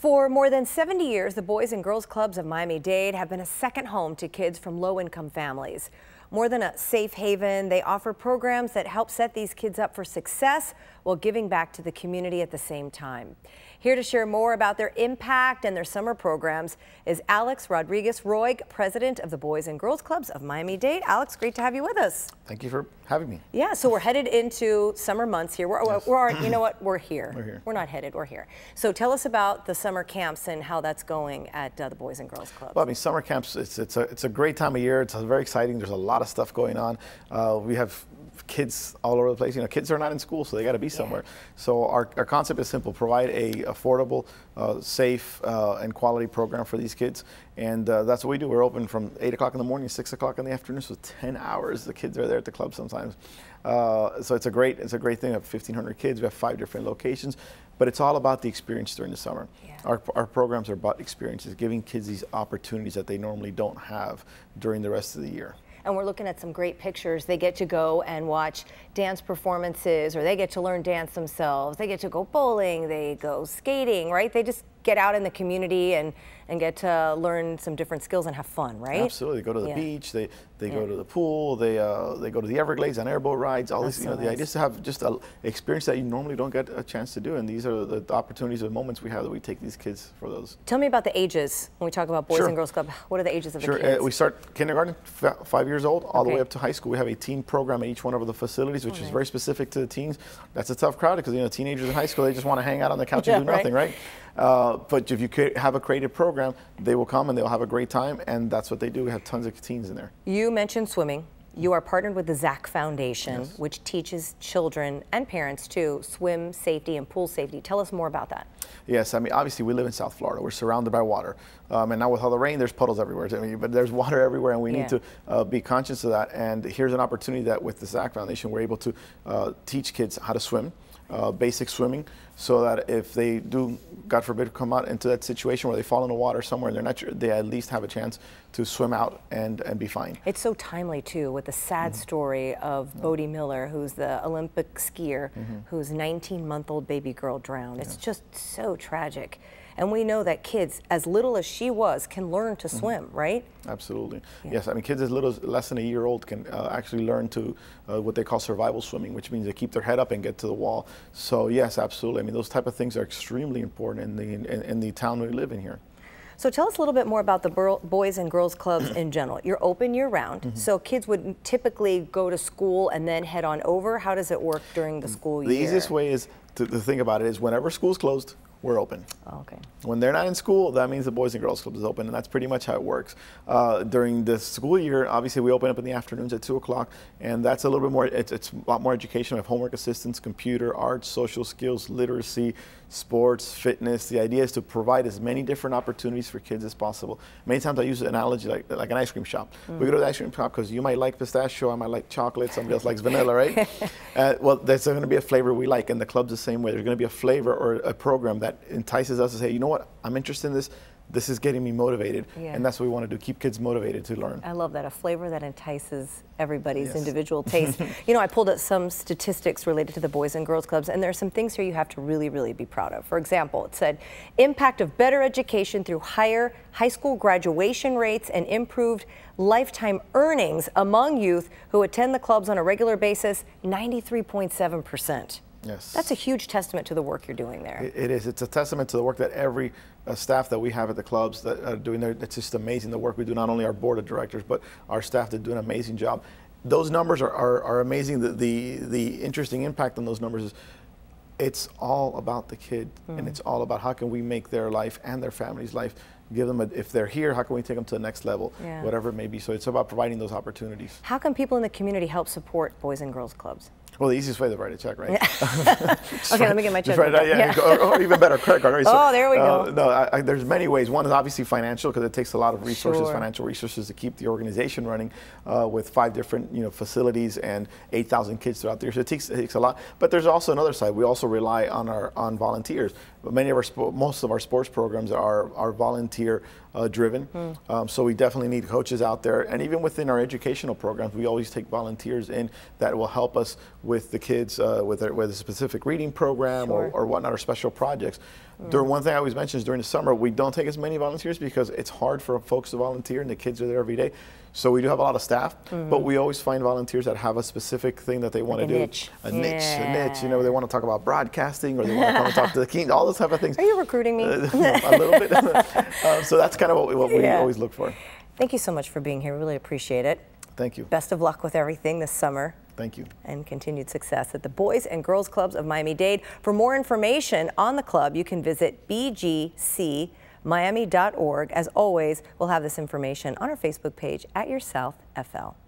For more than 70 years, the Boys and Girls Clubs of Miami-Dade have been a second home to kids from low-income families. More than a safe haven, they offer programs that help set these kids up for success while giving back to the community at the same time. Here to share more about their impact and their summer programs is Alex Rodriguez-Roig, president of the Boys and Girls Clubs of Miami-Dade. Alex, great to have you with us. Thank you for having me. Yeah, so we're headed into summer months here. You know what? We're here. We're here. We're not headed. We're here. So tell us about the summer camps and how that's going at the Boys and Girls Club. Well, I mean, summer camps, it's a great time of year. It's very exciting. There's a lot of stuff going on. We have kids all over the place. You know, kids are not in school, so they got to be somewhere. Yeah. So our concept is simple: provide a affordable, safe, and quality program for these kids. And that's what we do. We're open from 8 o'clock in the morning, 6 o'clock in the afternoon, so 10 hours. The kids are there at the club sometimes. So it's a great thing. We have 1,500 kids. We have 5 different locations, but it's all about the experience during the summer. Yeah. Our programs are about experiences, giving kids these opportunities that they normally don't have during the rest of the year. And we're looking at some great pictures. They get to go and watch dance performances, or they get to learn dance themselves. They get to go bowling, they go skating, right? They just get out in the community and get to learn some different skills and have fun, right? Absolutely. They go to the beach, they go to the pool, they go to the Everglades on airboat rides, all this, you know, the idea is to have just an experience that you normally don't get a chance to do, and these are the opportunities and moments we have that we take these kids for those. Tell me about the ages when we talk about Boys and Girls Club. What are the ages of the kids? We start kindergarten, 5 years old, all the way up to high school. We have a teen program at each one of the facilities, which is very specific to the teens. That's a tough crowd because, you know, teenagers in high school, they just want to hang out on the couch and do nothing, right? But if you have a creative program, they will come and they'll have a great time, and that's what they do. We have tons of teens in there. You mentioned swimming. You are partnered with the Zach Foundation, which teaches children and parents to swim safety and pool safety. Tell us more about that. Yes, I mean, obviously we live in South Florida. We're surrounded by water. And now with all the rain, there's puddles everywhere. I mean, but there's water everywhere, and we need to be conscious of that. And here's an opportunity that with the Zach Foundation, we're able to teach kids how to swim, basic swimming, so that if they do, God forbid, come out into that situation where they fall in the water somewhere and they're not sure, they at least have a chance to swim out and be fine. It's so timely, too, with the sad story of Bodie Miller, who's the Olympic skier, whose 19-month-old baby girl drowned. It's just so tragic. And we know that kids, as little as she was, can learn to swim, right? Absolutely. Yeah. Yes, I mean, kids as little as less than a year old can actually learn to what they call survival swimming, which means they keep their head up and get to the wall. So yes, absolutely. I mean, those type of things are extremely important in the town we live in here. So tell us a little bit more about the Boys and Girls Clubs in general. You're open year-round, so kids would typically go to school and then head on over. How does it work during the school year? The easiest way is to think about it is whenever school's closed, we're open. Okay. When they're not in school, that means the Boys and Girls Club is open, and that's pretty much how it works. During the school year, obviously we open up in the afternoons at 2 o'clock, and that's a little bit more, it's a lot more educational. We have homework assistance, computer, arts, social skills, literacy, sports, fitness. The idea is to provide as many different opportunities for kids as possible. Many times I use an analogy like an ice cream shop. We go to the ice cream shop because you might like pistachio, I might like chocolate, somebody else likes vanilla, right? Well, there's going to be a flavor we like, and the club's the same way. There's going to be a flavor or a program that entices us to say, you know what, I'm interested in this. This is getting me motivated, and that's what we want to do, keep kids motivated to learn. I love that, a flavor that entices everybody's individual taste. You know, I pulled up some statistics related to the Boys and Girls Clubs, and there are some things here you have to really, really be proud of. For example, it said, impact of better education through higher high school graduation rates and improved lifetime earnings among youth who attend the clubs on a regular basis, 93.7%. Yes. That's a huge testament to the work you're doing there. It is. It's a testament to the work that every staff that we have at the clubs that are doing there. It's just amazing the work we do, not only our board of directors, but our staff that do an amazing job. Those numbers are amazing. The interesting impact on those numbers is it's all about the kid, and it's all about how can we make their life and their family's life, give them if they're here, how can we take them to the next level, whatever it may be. So it's about providing those opportunities. How can people in the community help support Boys and Girls Clubs? Well, the easiest way is to write a check, right? Let me get my check. Or even better, credit card. Right? So, there we go. No, there's many ways. One is obviously financial, because it takes a lot of resources, financial resources, to keep the organization running with 5 different facilities and 8,000 kids throughout the year. So it takes a lot. But there's also another side. We also rely on on volunteers. Many of most of our sports programs are volunteer driven. So we definitely need coaches out there, and even within our educational programs, we always take volunteers in that will help us with the kids, with a specific reading program or whatnot, or special projects. One thing I always mention is during the summer, we don't take as many volunteers because it's hard for folks to volunteer and the kids are there every day. So we do have a lot of staff, but we always find volunteers that have a specific thing that they want to do. Niche. A niche. You know, they want to talk about broadcasting, or they want to come and talk to the king, all those type of things. Are you recruiting me? A little bit. So that's kind of what we always look for. Thank you so much for being here. Really appreciate it. Thank you. Best of luck with everything this summer. Thank you. And continued success at the Boys and Girls Clubs of Miami-Dade. For more information on the club, you can visit bgc.Miami.org. As always, we'll have this information on our Facebook page at YourSouthFL.